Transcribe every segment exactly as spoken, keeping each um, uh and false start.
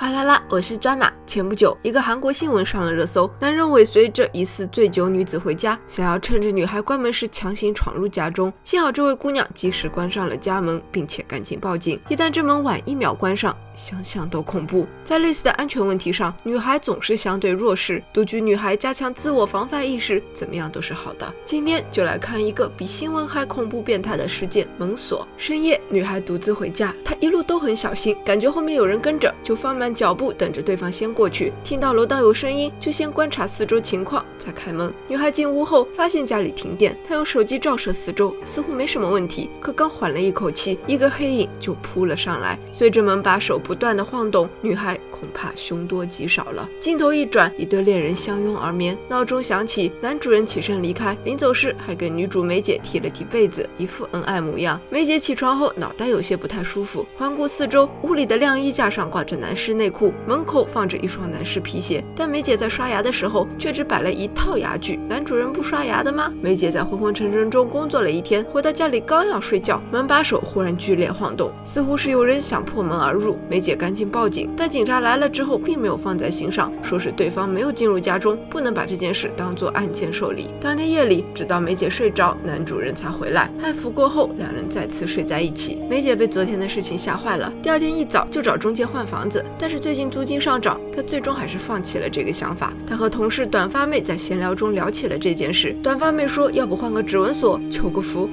哗啦啦，我是抓马。前不久，一个韩国新闻上了热搜，男人尾随着疑似醉酒女子回家，想要趁着女孩关门时强行闯入家中。幸好这位姑娘及时关上了家门，并且赶紧报警。一旦这门晚一秒关上，想想都恐怖。在类似的安全问题上，女孩总是相对弱势，独居女孩加强自我防范意识，怎么样都是好的。今天就来看一个比新闻还恐怖变态的事件——蒙锁。深夜，女孩独自回家，她一路都很小心，感觉后面有人跟着，就放慢 脚步等着对方先过去，听到楼道有声音，就先观察四周情况，再开门。女孩进屋后发现家里停电，她用手机照射四周，似乎没什么问题。可刚缓了一口气，一个黑影就扑了上来，随着门把手不断的晃动，女孩恐怕凶多吉少了。镜头一转，一对恋人相拥而眠，闹钟响起，男主人起身离开，临走时还给女主梅姐踢了踢被子，一副恩爱模样。梅姐起床后脑袋有些不太舒服，环顾四周，屋里的晾衣架上挂着男士 内裤，门口放着一双男士皮鞋，但梅姐在刷牙的时候却只摆了一套牙具。男主人不刷牙的吗？梅姐在昏昏沉沉中工作了一天，回到家里刚要睡觉，门把手忽然剧烈晃动，似乎是有人想破门而入。梅姐赶紧报警，但警察来了之后并没有放在心上，说是对方没有进入家中，不能把这件事当作案件受理。当天夜里，直到梅姐睡着，男主人才回来，安抚过后，两人再次睡在一起。梅姐被昨天的事情吓坏了，第二天一早就找中介换房子，但 但是最近租金上涨，他最终还是放弃了这个想法。他和同事短发妹在闲聊中聊起了这件事，短发妹说要不换个指纹锁，求个福，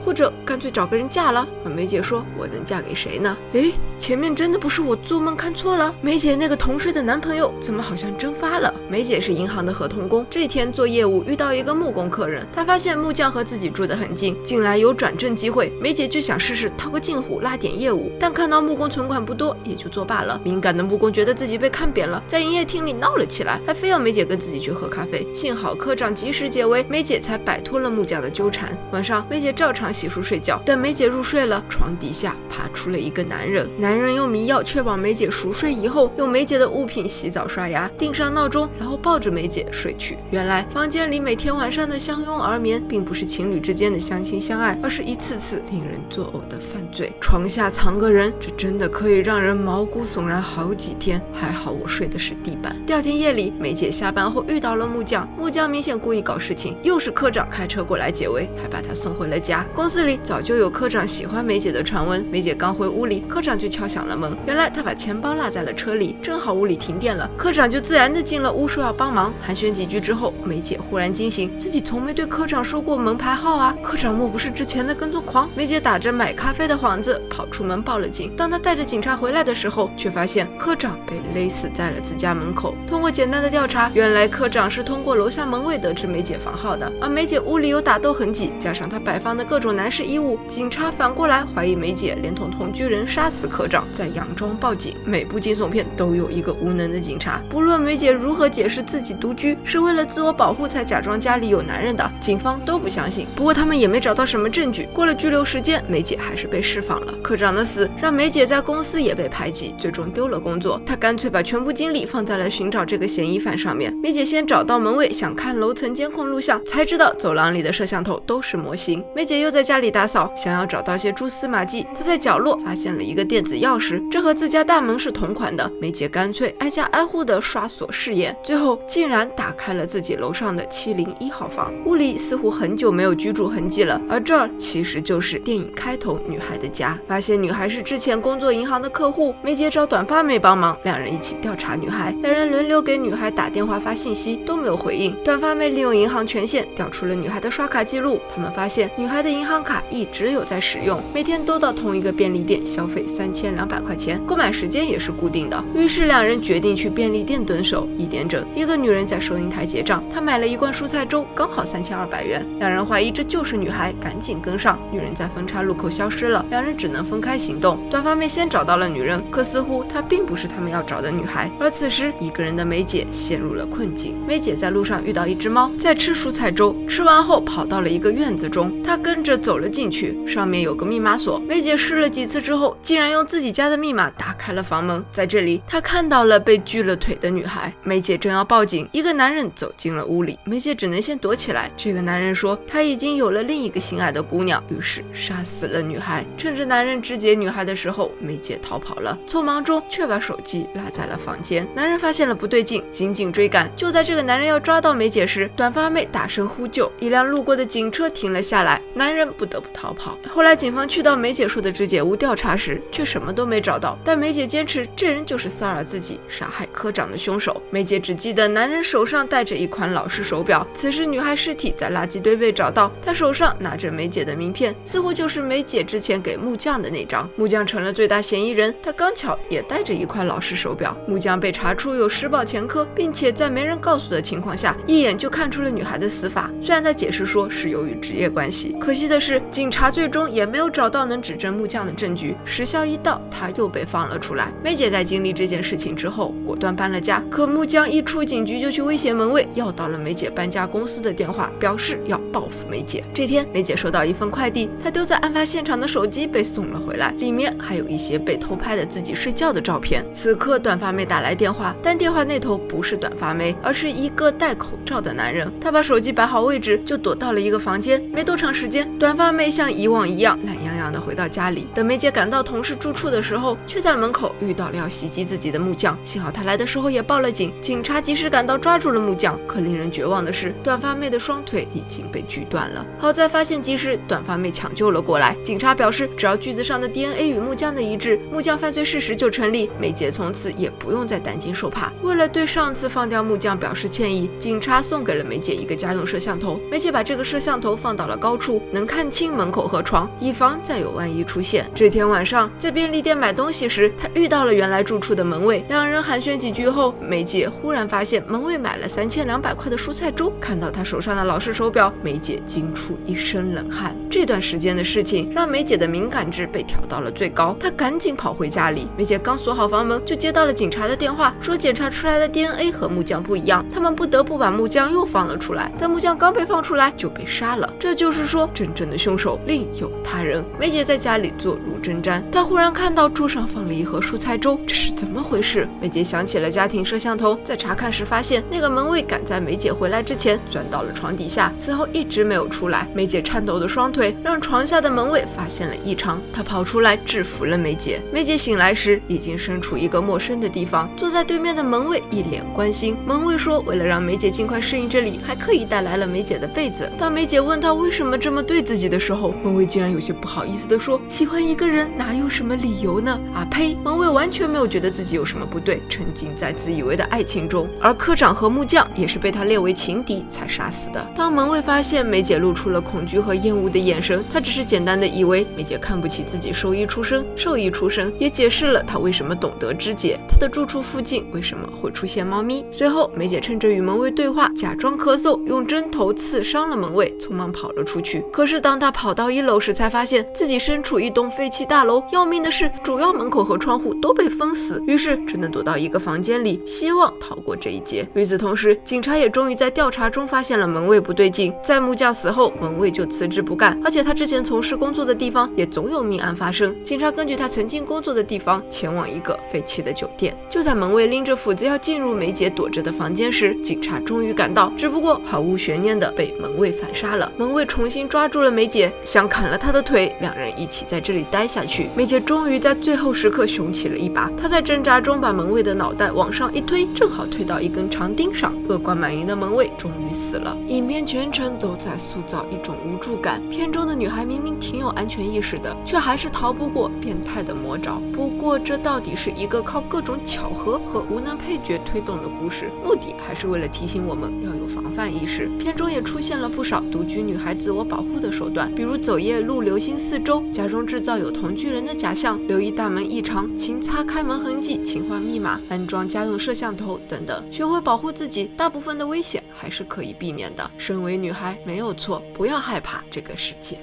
或者干脆找个人嫁了。而梅姐说，我能嫁给谁呢？诶，前面真的不是我做梦看错了？梅姐那个同事的男朋友怎么好像蒸发了？梅姐是银行的合同工，这天做业务遇到一个木工客人，她发现木匠和自己住得很近，近来有转正机会，梅姐就想试试套个近乎拉点业务，但看到木工存款不多，也就作罢了。敏感的木工觉得自己被看扁了，在营业厅里闹了起来，还非要梅姐跟自己去喝咖啡。幸好科长及时解围，梅姐才摆脱了木匠的纠缠。晚上，梅姐照常 洗漱睡觉，但梅姐入睡了，床底下爬出了一个男人。男人用迷药确保梅姐熟睡以后，用梅姐的物品洗澡刷牙，定上闹钟，然后抱着梅姐睡去。原来房间里每天晚上的相拥而眠，并不是情侣之间的相亲相爱，而是一次次令人作呕的犯罪。床下藏个人，这真的可以让人毛骨悚然好几天。还好我睡的是地板。第二天夜里，梅姐下班后遇到了木匠，木匠明显故意搞事情，又是科长开车过来解围，还把他送回了家。 公司里早就有科长喜欢梅姐的传闻，梅姐刚回屋里，科长就敲响了门。原来他把钱包落在了车里，正好屋里停电了，科长就自然的进了屋，说要帮忙。寒暄几句之后，梅姐忽然惊醒，自己从没对科长说过门牌号啊！科长莫不是之前的跟踪狂？梅姐打着买咖啡的幌子跑出门报了警。当她带着警察回来的时候，却发现科长被勒死在了自家门口。通过简单的调查，原来科长是通过楼下门卫得知梅姐房号的，而梅姐屋里有打斗痕迹，加上她摆放的各种 男士衣物，警察反过来怀疑梅姐连同同居人杀死科长，在佯装报警。每部惊悚片都有一个无能的警察，不论梅姐如何解释自己独居是为了自我保护才假装家里有男人的，警方都不相信。不过他们也没找到什么证据。过了拘留时间，梅姐还是被释放了。科长的死让梅姐在公司也被排挤，最终丢了工作。她干脆把全部精力放在了寻找这个嫌疑犯上面。梅姐先找到门卫，想看楼层监控录像，才知道走廊里的摄像头都是模型。梅姐又在 家里打扫，想要找到些蛛丝马迹，他在角落发现了一个电子钥匙，这和自家大门是同款的。梅姐干脆挨家挨户的刷锁试验，最后竟然打开了自己楼上的七零一号房。屋里似乎很久没有居住痕迹了，而这儿其实就是电影开头女孩的家。发现女孩是之前工作银行的客户，梅姐找短发妹帮忙，两人一起调查女孩。两人轮流给女孩打电话发信息，都没有回应。短发妹利用银行权限调出了女孩的刷卡记录，他们发现女孩的银行 卡一直有在使用，每天都到同一个便利店消费三千两百块钱，购买时间也是固定的。于是两人决定去便利店蹲守。一点整，一个女人在收银台结账，她买了一罐蔬菜粥，刚好三千二百元。两人怀疑这就是女孩，赶紧跟上。女人在分岔路口消失了，两人只能分开行动。短发妹先找到了女人，可似乎她并不是他们要找的女孩。而此时，一个人的梅姐陷入了困境。梅姐在路上遇到一只猫，在吃蔬菜粥，吃完后跑到了一个院子中，她跟着 走了进去，上面有个密码锁。梅姐试了几次之后，竟然用自自己家的密码打开了房门。在这里，她看到了被锯了腿的女孩。梅姐正要报警，一个男人走进了屋里，梅姐只能先躲起来。这个男人说他已经有了另一个心爱的姑娘，于是杀死了女孩。趁着男人肢解女孩的时候，梅姐逃跑了，匆忙中却把手机落在了房间。男人发现了不对劲，紧紧追赶。就在这个男人要抓到梅姐时，短发妹大声呼救，一辆路过的警车停了下来，男人不得不逃跑。后来警方去到梅姐说的肢解屋调查时，却什么都没找到。但梅姐坚持这人就是骚扰自己、杀害科长的凶手。梅姐只记得男人手上戴着一款老式手表。此时女孩尸体在垃圾堆被找到，她手上拿着梅姐的名片，似乎就是梅姐之前给木匠的那张。木匠成了最大嫌疑人，他刚巧也戴着一款老式手表。木匠被查出有施暴前科，并且在没人告诉的情况下，一眼就看出了女孩的死法。虽然他解释说是由于职业关系，可惜的是警察最终也没有找到能指证木匠的证据。时效一到，他又被放了出来。梅姐在经历这件事情之后，果断搬了家。可木匠一出警局就去威胁门卫，要到了梅姐搬家公司的电话，表示要报复梅姐。这天，梅姐收到一份快递，她丢在案发现场的手机被送了回来，里面还有一些被偷拍的自己睡觉的照片。此刻，短发妹打来电话，但电话那头不是短发妹，而是一个戴口罩的男人。他把手机摆好位置，就躲到了一个房间。没多长时间，短发妹像以往一样懒洋洋的回到家里。等梅姐赶到同事住处的时候，却在门口遇到了要袭击自己的木匠。幸好她来的时候也报了警，警察及时赶到抓住了木匠。可令人绝望的是，短发妹的双腿已经被锯断了。好在发现及时，短发妹抢救了过来。警察表示，只要锯子上的 D N A 与木匠的一致，木匠犯罪事实就成立。梅姐从此也不用再担惊受怕。为了对上次放掉木匠表示歉意，警察送给了梅姐一个家用摄像头。梅姐把这个摄像头放到了高处，能看清门口和床，以防再有万一出现。这天晚上，在便利店买东西时，她遇到了原来住处的门卫，两人寒暄几句后，梅姐忽然发现门卫买了三千两百块的蔬菜粥。看到她手上的老式手表，梅姐惊出一身冷汗。这段时间的事情让梅姐的敏感值被调到了最高，她赶紧跑回家里。梅姐刚锁好房门，就接到了警察的电话，说检查出来的 D N A 和木匠不一样，他们不得不把木匠又放了出来。但木匠刚被放出来就被杀了，这就是说真正的凶手另有他人。梅姐在家里坐如针毡，她忽然看到桌上放了一盒蔬菜粥，这是怎么回事？梅姐想起了家庭摄像头，在查看时发现那个门卫赶在梅姐回来之前钻到了床底下，此后一直没有出来。梅姐颤抖的双腿让床下的门卫发现了异常，他跑出来制服了梅姐。梅姐醒来时已经身处一个陌生的地方，坐在对面的门卫一脸关心。门卫说为了让梅姐尽快适应这里，还刻意带来了梅姐的被子。当梅姐问他为什么这么对自己的时候，门卫竟然有些不好意思地说，喜欢一个人哪有什么理由呢？啊呸！门卫完全没有觉得自己有什么不对，沉浸在自以为的爱情中。而科长和木匠也是被他列为情敌才杀死的。当门卫发现梅姐露出了恐惧和厌恶的眼神，他只是简单的以为梅姐看不起自己兽医出身，兽医出身也解释了他为什么懂得肢解，他的住处附近为什么会出现猫咪。随后，梅姐趁着与门卫对话，假装咳嗽，用针头刺伤了门卫，匆忙跑了出去。可是当他跑到一楼时，才发现自己身处一栋废弃大楼，要命的是主要门口和窗户都被封死，于是只能躲到一个房间里，希望逃过这一劫。与此同时，警察也终于在调查中发现了门卫不对劲。在木匠死后，门卫就辞职不干，而且他之前从事工作的地方也总有命案发生。警察根据他曾经工作的地方前往一个废弃的酒店。就在门卫拎着斧子要进入梅姐躲着的房间时，警察终于赶到，只不过毫无悬念的被门卫反杀了。门卫重新抓住了梅姐，想砍了她的腿，两人一起在这里待下去。梅姐终于在最后时刻雄起了一把，她在挣扎中把门卫的脑袋往上一推，正好推到一根长钉上。恶贯满盈的门卫终于死了。影片全程都在塑造一种无助感，片中的女孩明明挺有安全意识的，却还是逃不过变态的魔爪。不过这到底是一个靠各种巧合和无能配角推动的故事，目的还是为了提醒我们要有防范意识。片中也出现了不少独居女孩自我保护的手段，比如走夜路留心四周，假装制造有同居人的假象，留意大门异常，勤擦开门痕迹，勤换密码，安装家用摄像头等等，学会保护自己，大部分的危险还是可以避免的。身为女孩没有错，不要害怕这个世界。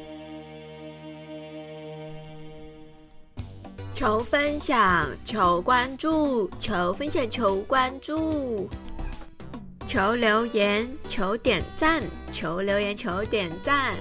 求分享，求关注，求分享，求关注，求留言，求点赞，求留言，求点赞。